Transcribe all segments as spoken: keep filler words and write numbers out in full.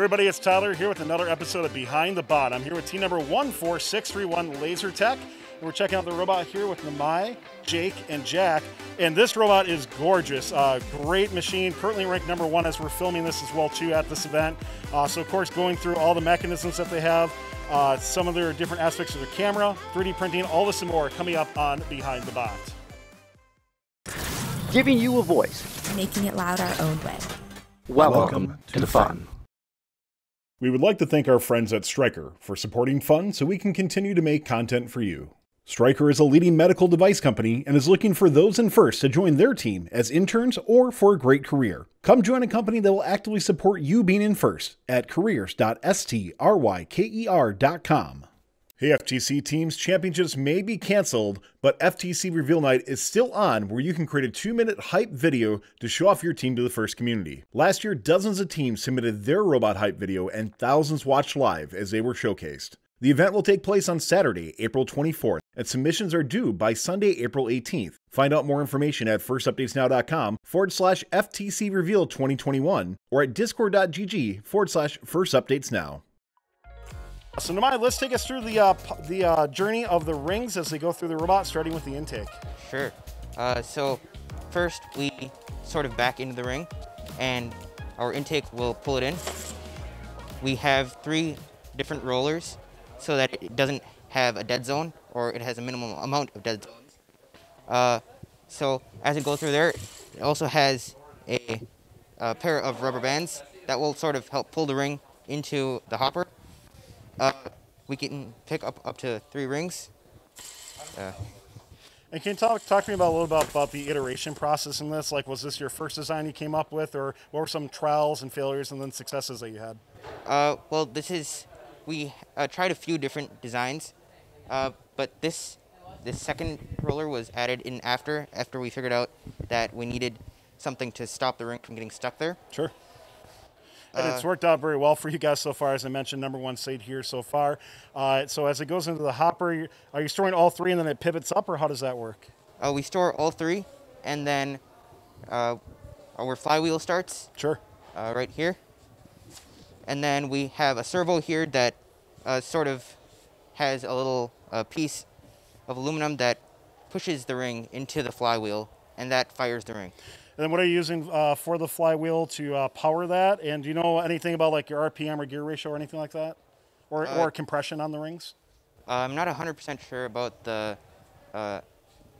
Everybody, it's Tyler here with another episode of Behind the Bot. I'm here with team number one four six three one, Laser Tech. And we're checking out the robot here with Namai, Jake, and Jack. And this robot is gorgeous. Uh, great machine, currently ranked number one as we're filming this as well too at this event. Uh, so of course, going through all the mechanisms that they have, uh, some of their different aspects of their camera, three D printing, all this and more coming up on Behind the Bot. Giving you a voice. Making it loud our own way. Welcome, Welcome to the FUN. We would like to thank our friends at Stryker for supporting FUN so we can continue to make content for you. Stryker is a leading medical device company and is looking for those in FIRST to join their team as interns or for a great career. Come join a company that will actively support you being in FIRST at careers dot stryker dot com. Hey, F T C teams, championships may be canceled, but F T C Reveal Night is still on, where you can create a two-minute hype video to show off your team to the FIRST community. Last year, dozens of teams submitted their robot hype video and thousands watched live as they were showcased. The event will take place on Saturday, April twenty-fourth, and submissions are due by Sunday, April eighteenth. Find out more information at first updates now dot com forward slash F T C Reveal twenty twenty-one or at discord dot g g forward slash first updates now. So Namai, let's take us through the, uh, the uh, journey of the rings as they go through the robot, starting with the intake. Sure. Uh, so first we sort of back into the ring and our intake will pull it in. We have three different rollers, so that it doesn't have a dead zone, or it has a minimum amount of dead zones. Uh, so as it goes through there, it also has a, a pair of rubber bands that will sort of help pull the ring into the hopper. Uh, we can pick up up to three rings. Uh, and can you talk, talk to me about a little bit about, about the iteration process in this? Like, was this your first design you came up with, or what were some trials and failures and then successes that you had? Uh, well, this is... We uh, tried a few different designs, uh, but this this second roller was added in after after we figured out that we needed something to stop the ring from getting stuck there. Sure. And uh, it's worked out very well for you guys so far. As I mentioned, number one seed here so far. Uh, so as it goes into the hopper, are you storing all three and then it pivots up, or how does that work? Uh, we store all three, and then uh, our flywheel starts. Sure. Uh, right here. And then we have a servo here that uh, sort of has a little uh, piece of aluminum that pushes the ring into the flywheel, and that fires the ring. And then what are you using uh, for the flywheel to uh, power that? And do you know anything about like your R P M or gear ratio or anything like that? Or, uh, or compression on the rings? Uh, I'm not one hundred percent sure about the, uh,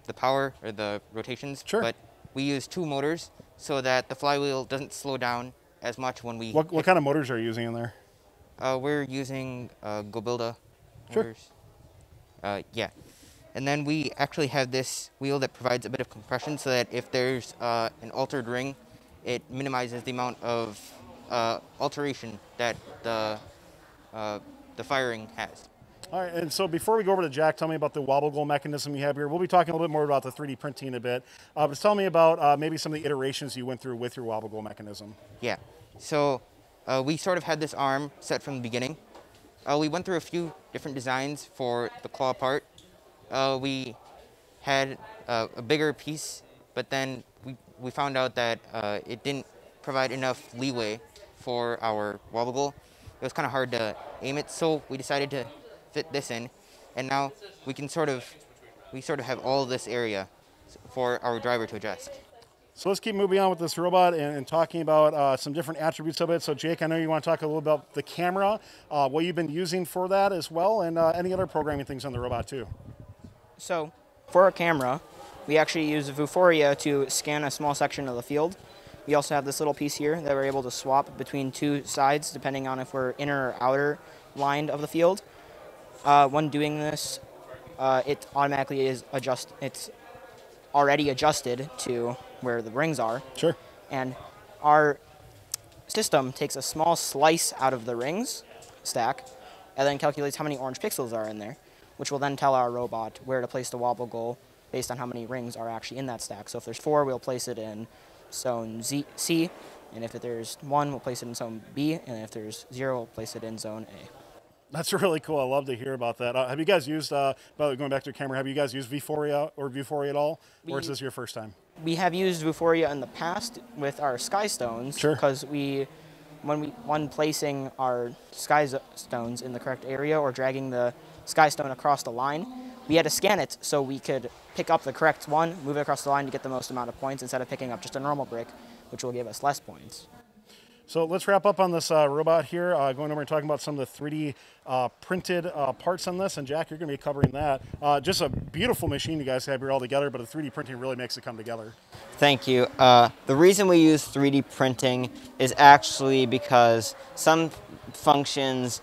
the power or the rotations. Sure. But we use two motors so that the flywheel doesn't slow down as much when we... What, what kind of motors are you using in there? Uh, we're using uh, Gobilda motors. Sure. Uh, yeah. And then we actually have this wheel that provides a bit of compression so that if there's uh, an altered ring, it minimizes the amount of uh, alteration that the, uh, the firing has. All right, and so before we go over to Jack, tell me about the wobble goal mechanism you have here. We'll be talking a little bit more about the three D printing in a bit, uh, but tell me about uh, maybe some of the iterations you went through with your wobble goal mechanism. Yeah, so uh, we sort of had this arm set from the beginning. Uh, we went through a few different designs for the claw part. Uh, we had uh, a bigger piece, but then we, we found out that uh, it didn't provide enough leeway for our wobble goal. It was kind of hard to aim it, so we decided to fit this in, and now we can sort of, we sort of have all this area for our driver to adjust. So let's keep moving on with this robot and, and talking about uh, some different attributes of it. So Jake, I know you want to talk a little about the camera, uh, what you've been using for that as well, and uh, any other programming things on the robot too. So for our camera, we actually use Vuforia to scan a small section of the field. We also have this little piece here that we're able to swap between two sides depending on if we're inner or outer lined of the field. Uh, when doing this, uh, it automatically is adjust. It's already adjusted to where the rings are. Sure. And our system takes a small slice out of the rings stack, and then calculates how many orange pixels are in there, which will then tell our robot where to place the wobble goal based on how many rings are actually in that stack. So if there's four, we'll place it in zone Z C, and if there's one, we'll place it in zone B, and if there's zero, we'll place it in zone A. That's really cool. I love to hear about that. Uh, have you guys used, uh, going back to your camera, have you guys used Vuforia or Vuforia at all? We, or is this your first time? We have used Vuforia in the past with our Skystones. Sure. Because we when we when placing our Skystones in the correct area or dragging the Skystone across the line, we had to scan it so we could pick up the correct one, move it across the line to get the most amount of points instead of picking up just a normal brick, which will give us less points. So let's wrap up on this uh, robot here, uh, going over and talking about some of the three D uh, printed uh, parts on this. And Jack, you're going to be covering that. Uh, just a beautiful machine you guys have here all together, but the three D printing really makes it come together. Thank you. Uh, the reason we use three D printing is actually because some functions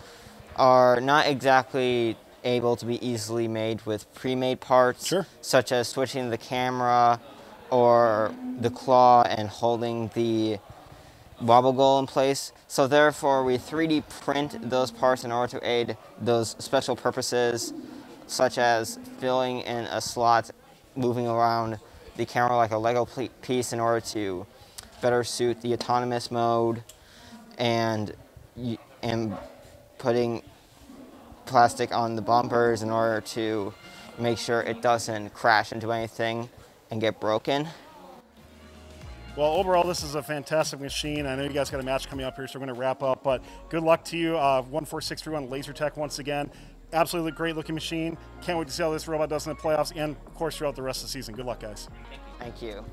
are not exactly able to be easily made with pre-made parts, sure. such as switching the camera or the claw and holding the wobble goal in place. So therefore we three D print those parts in order to aid those special purposes, such as filling in a slot, moving around the camera like a Lego piece in order to better suit the autonomous mode, and and putting plastic on the bumpers in order to make sure it doesn't crash into anything and get broken. Well, overall, this is a fantastic machine. I know you guys got a match coming up here, so we're going to wrap up. But good luck to you. Uh, one four six three one Laser Tech once again. Absolutely great-looking machine. Can't wait to see how this robot does in the playoffs and, of course, throughout the rest of the season. Good luck, guys. Thank you. Thank you.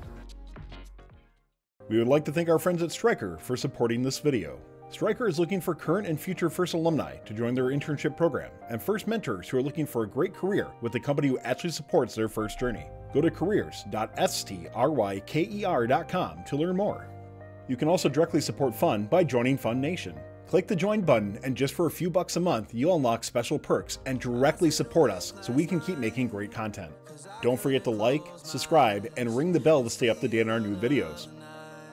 We would like to thank our friends at Stryker for supporting this video. Stryker is looking for current and future FIRST alumni to join their internship program, and FIRST mentors who are looking for a great career with the company who actually supports their FIRST journey. Go to careers dot stryker dot com to learn more. You can also directly support FUN by joining FUN Nation. Click the join button, and just for a few bucks a month, you'll unlock special perks and directly support us so we can keep making great content. Don't forget to like, subscribe, and ring the bell to stay up to date on our new videos.